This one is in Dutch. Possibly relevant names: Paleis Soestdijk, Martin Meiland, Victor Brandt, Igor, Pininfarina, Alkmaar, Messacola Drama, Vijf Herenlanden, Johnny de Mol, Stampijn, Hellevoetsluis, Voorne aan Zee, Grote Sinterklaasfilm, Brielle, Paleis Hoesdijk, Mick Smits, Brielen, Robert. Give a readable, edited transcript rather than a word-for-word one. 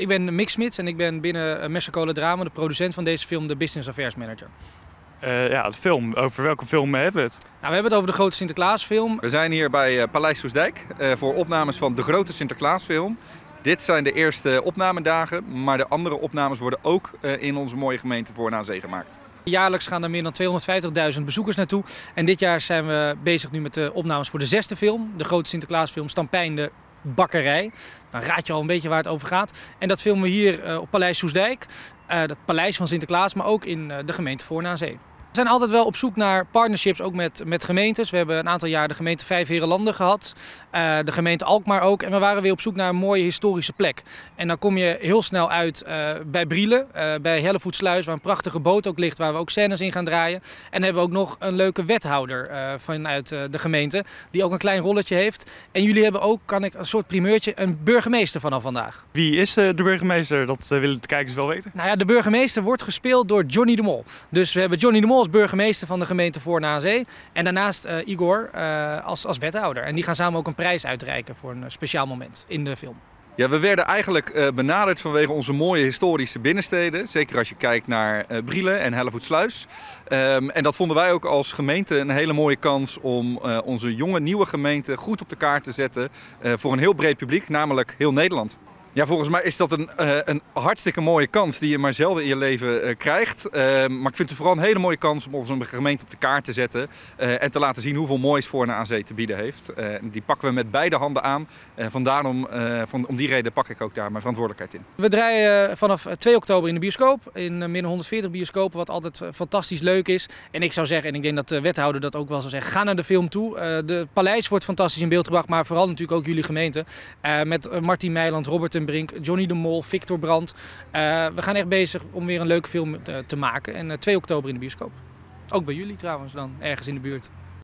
Ik ben Mick Smits en ik ben binnen Messacola Drama, de producent van deze film, de Business Affairs Manager. Ja, de film. Over welke film hebben we het? Nou, we hebben het over de Grote Sinterklaasfilm. We zijn hier bij Paleis Hoesdijk voor opnames van de Grote Sinterklaasfilm. Dit zijn de eerste opnamedagen, maar de andere opnames worden ook in onze mooie gemeente Voorne aan Zee gemaakt. Jaarlijks gaan er meer dan 250.000 bezoekers naartoe. En dit jaar zijn we bezig nu met de opnames voor de zesde film, de Grote Sinterklaasfilm Stampijn de Bakkerij. Dan raad je al een beetje waar het over gaat. En dat filmen we hier op Paleis Soestdijk, het paleis van Sinterklaas, maar ook in de gemeente Voorne aan Zee. We zijn altijd wel op zoek naar partnerships, ook met gemeentes. We hebben een aantal jaar de gemeente Vijf Herenlanden gehad, de gemeente Alkmaar ook. En we waren weer op zoek naar een mooie historische plek. En dan kom je heel snel uit bij Brielle, bij Hellevoetsluis, waar een prachtige boot ook ligt, waar we ook scènes in gaan draaien. En hebben we ook nog een leuke wethouder vanuit de gemeente, die ook een klein rolletje heeft. En jullie hebben ook, kan ik een soort primeurtje, een burgemeester vanaf vandaag. Wie is de burgemeester? Dat willen de kijkers wel weten. Nou ja, de burgemeester wordt gespeeld door Johnny de Mol. Dus we hebben Johnny de Mol als burgemeester van de gemeente Voorne aan Zee en daarnaast Igor als wethouder. En die gaan samen ook een prijs uitreiken voor een speciaal moment in de film. Ja, we werden eigenlijk benaderd vanwege onze mooie historische binnensteden. Zeker als je kijkt naar Brielen en Hellevoetsluis. En dat vonden wij ook als gemeente een hele mooie kans om onze jonge, nieuwe gemeente goed op de kaart te zetten voor een heel breed publiek, namelijk heel Nederland. Ja, volgens mij is dat een hartstikke mooie kans die je maar zelden in je leven krijgt. Maar ik vind het vooral een hele mooie kans om onze gemeente op de kaart te zetten. En te laten zien hoeveel moois Voorne aan Zee te bieden heeft. Die pakken we met beide handen aan. Om die reden pak ik ook daar mijn verantwoordelijkheid in. We draaien vanaf 2 oktober in de bioscoop. In meer dan 140 bioscopen, wat altijd fantastisch leuk is. En ik zou zeggen, en ik denk dat de wethouder dat ook wel zou zeggen, ga naar de film toe. De paleis wordt fantastisch in beeld gebracht, maar vooral natuurlijk ook jullie gemeente. Met Martin Meiland, Robert Brink, Johnny de Mol, Victor Brandt. We gaan echt bezig om weer een leuke film te maken. En 2 oktober in de bioscoop. Ook bij jullie trouwens dan, ergens in de buurt.